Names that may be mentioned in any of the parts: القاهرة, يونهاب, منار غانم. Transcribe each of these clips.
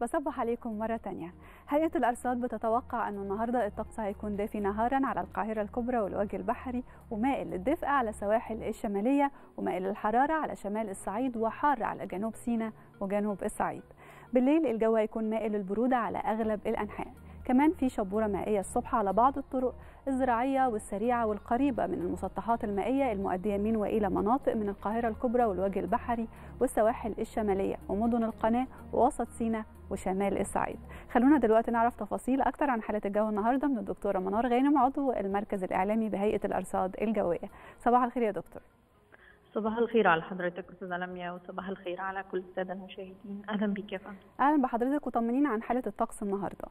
بصبح عليكم مرة تانية. هيئة الأرصاد بتتوقع أنه النهاردة الطقس هيكون دافي نهارا على القاهرة الكبرى والوجه البحري، ومائل للدفء على السواحل الشمالية، ومائل للحرارة على شمال الصعيد، وحار على جنوب سيناء وجنوب الصعيد. بالليل الجو هيكون مائل للبرودة على أغلب الأنحاء. كمان في شبورة مائية الصبح على بعض الطرق الزراعية والسريعة والقريبة من المسطحات المائية المؤدية من وإلى مناطق من القاهرة الكبرى والوجه البحري والسواحل الشمالية ومدن القناة ووسط سيناء وشمال الصعيد. خلونا دلوقتي نعرف تفاصيل أكتر عن حالة الجو النهاردة من الدكتورة منار غانم، عضو المركز الإعلامي بهيئة الأرصاد الجوية. صباح الخير يا دكتور. صباح الخير على حضرتك أستاذة لميا، وصباح الخير على كل السادة المشاهدين. أهلا بك يا فندم. أهلا بحضرتك، وطمنينا عن حالة الطقس النهاردة.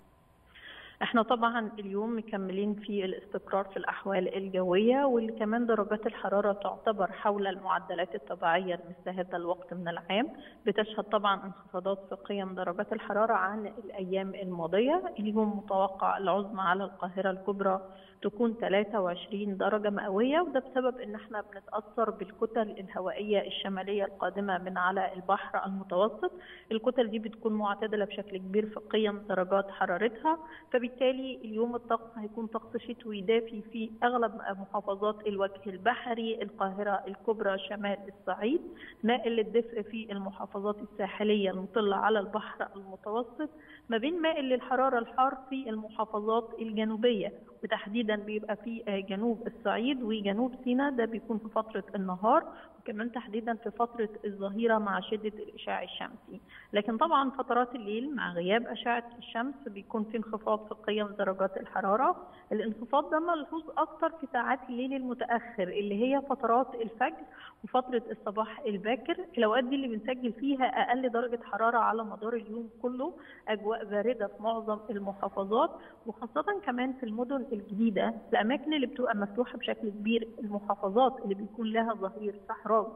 احنا طبعا اليوم مكملين في الاستقرار في الأحوال الجوية، واللي كمان درجات الحرارة تعتبر حول المعدلات الطبيعية المستهدة الوقت من العام. بتشهد طبعا انخفاضات في قيم درجات الحرارة عن الأيام الماضية. اليوم متوقع العظمى على القاهرة الكبرى تكون 23 درجة مئوية، وده بسبب ان احنا بنتأثر بالكتل الهوائية الشمالية القادمة من على البحر المتوسط. الكتل دي بتكون معتدلة بشكل كبير في قيم درجات حرارتها، فبالتالي اليوم الطقس هيكون طقس شتوي دافي في اغلب محافظات الوجه البحري، القاهرة الكبرى، شمال الصعيد، مائل للدفء في المحافظات الساحلية المطلة على البحر المتوسط، ما بين مائل للحرارة الحار في المحافظات الجنوبية، وتحديدا بيبقى في جنوب الصعيد وجنوب سيناء. ده بيكون في فترة النهار، وكمان تحديدا في فترة الظهيرة مع شدة الإشعاع الشمسي. لكن طبعا فترات الليل مع غياب أشعة الشمس بيكون في انخفاض في قيم درجات الحرارة. الانخفاض ده ملحوظ أكتر في ساعات الليل المتأخر اللي هي فترات الفجر وفترة الصباح الباكر. الأوقات دي اللي بنسجل فيها أقل درجة حرارة على مدار اليوم كله، أجواء باردة في معظم المحافظات، وخاصة كمان في المدن الجديدة، الأماكن اللي بتبقى مفتوحة بشكل كبير، المحافظات اللي بيكون لها ظهير صحراوي.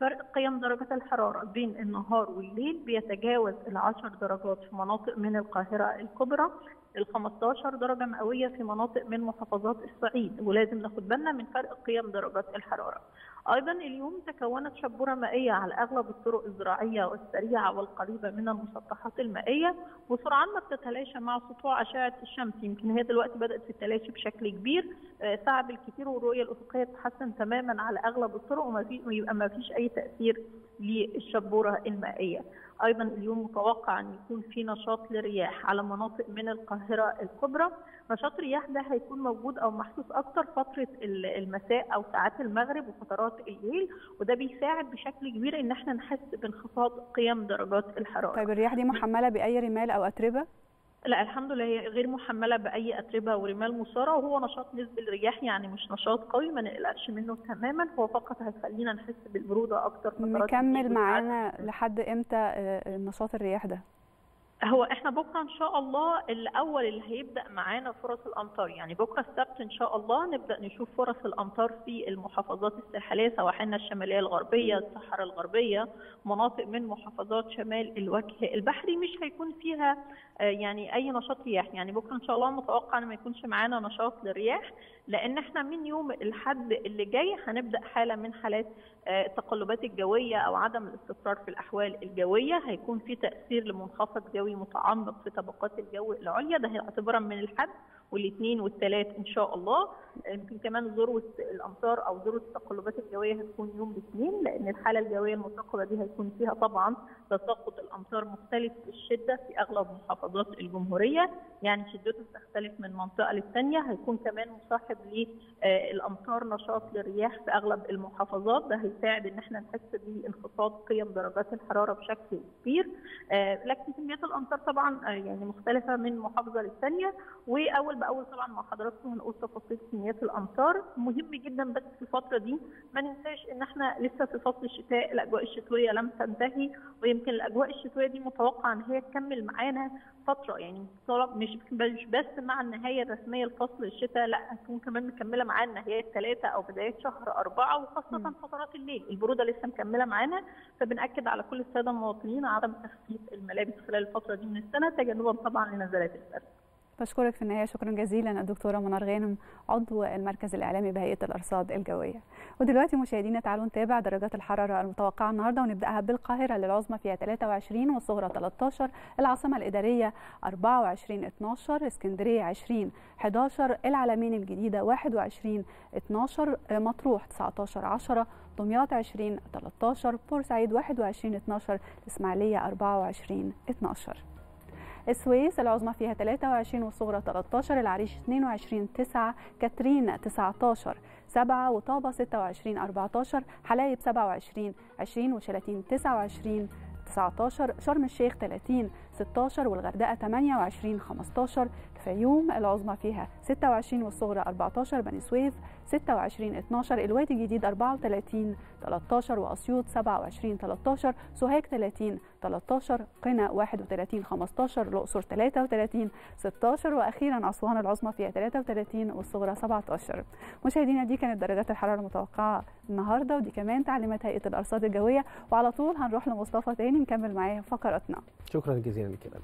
فرق قيم درجات الحرارة بين النهار والليل بيتجاوز 10 درجات في مناطق من القاهرة الكبرى، 15 درجة مئوية في مناطق من محافظات الصعيد. ولازم ناخد بالنا من فرق قيم درجات الحرارة. أيضا اليوم تكونت شبورة مائية على أغلب الطرق الزراعية والسريعة والقريبة من المسطحات المائية، وسرعان ما بتتلاشى مع سطوع أشعة الشمس. يمكن هي دلوقتي بدأت تتلاشى بشكل كبير، ساعة بالكثير، والرؤية الأفقية تتحسن تماما على أغلب الطرق، ويبقى ما فيش أي تأثير للشبورة المائية. أيضا اليوم متوقع أن يكون في نشاط للرياح على مناطق من القاهرة الكبرى. نشاط رياح ده هيكون موجود أو محسوس أكتر فترة المساء أو ساعات المغرب وفترات الليل، وده بيساعد بشكل كبير أن احنا نحس بانخفاض قيم درجات الحرارة. طيب الرياح دي محملة بأي رمال أو أتربة؟ لا الحمد لله، هي غير محمله باي اتربه ورمال مثاره، وهو نشاط نسبي للرياح، يعني مش نشاط قوي، ما نقلقش منه تماما. هو فقط هيخلينا نحس بالبروده اكتر. نكمل معانا لحد امتى نشاط الرياح ده؟ هو احنا بكره ان شاء الله الاول اللي هيبدا معانا فرص الامطار، يعني بكره السبت ان شاء الله نبدا نشوف فرص الامطار في المحافظات الساحليه، سواحلنا الشماليه الغربيه، الصحراء الغربيه، مناطق من محافظات شمال الوجه البحري مش هيكون فيها يعني اي نشاط رياح. يعني بكره ان شاء الله متوقع ان ما يكونش معانا نشاط للرياح، لان احنا من يوم الاحد اللي جاي هنبدا حاله من حالات التقلبات الجويه او عدم الاستقرار في الاحوال الجويه. هيكون في تاثير لمنخفض جوي متعمق في طبقات الجو العليا، ده اعتبارا من الحد والاثنين والثلاث ان شاء الله. يمكن كمان ذروه الامطار او ذروه التقلبات الجويه هتكون يوم الاثنين، لان الحاله الجويه المرتقبه دي هيكون فيها طبعا تساقط الامطار مختلف الشده في اغلب محافظات الجمهوريه، يعني شدته بتختلف من منطقه للثانيه. هيكون كمان مصاحب للامطار نشاط للرياح في اغلب المحافظات، ده هيساعد ان احنا نحس بانخفاض قيم درجات الحراره بشكل كبير. لكن كميات الامطار طبعا يعني مختلفه من محافظه للثانيه، واول باول طبعا مع حضراتكم هنقول تفاصيل كميات الامطار. مهم جدا بس في الفتره دي ما ننساش ان احنا لسه في فصل الشتاء، الاجواء الشتويه لم تنتهي، ويمكن الاجواء الشتويه دي متوقع ان هي تكمل معانا فتره، يعني مش بس مع النهايه الرسميه لفصل الشتاء، لا هتكون كمان مكمله معانا نهايه 3 او بدايه شهر 4، وخاصه فترات الليل البروده لسه مكمله معانا. فبنأكد على كل الساده المواطنين عدم تخفيف الملابس خلال الفتره دي من السنه، تجنبا طبعا لنزلات البرد. بشكرك في النهايه شكرا جزيلا الدكتوره منار غانم عضو المركز الاعلامي بهيئه الارصاد الجويه. ودلوقتي مشاهدينا تعالوا نتابع درجات الحراره المتوقعه النهارده ونبداها بالقاهره للعظمى فيها 23 والصغرى 13، العاصمه الاداريه 24 12، اسكندريه 20 11، العلمين الجديده 21 12، مطروح 19 10، دمياط 20 13، بورسعيد 21 12، الاسماعيليه 24 12. السويس العظمى فيها 23 والصغرى 13، العريش 22 9، كاترين 19 7، وطابة 26 14، حلايب 27 20، وشلاتين 29 19، شرم الشيخ 30 16، والغردقة 28 15، الفيوم العظمى فيها 26 والصغرى 14، بني سويف 26 12، الوادي الجديد 34 13، وأسيوط 27 13، سوهاج 30 13، قنا 31 15، الأقصر 33 16، وأخيرا أسوان العظمى فيها 33 والصغرى 17. مشاهدينا دي كانت درجات الحرارة المتوقعة النهارده، ودي كمان تعليمات هيئة الأرصاد الجوية، وعلى طول هنروح لمصطفى تاني نكمل معاه فقراتنا. شكرا جزيلا لك.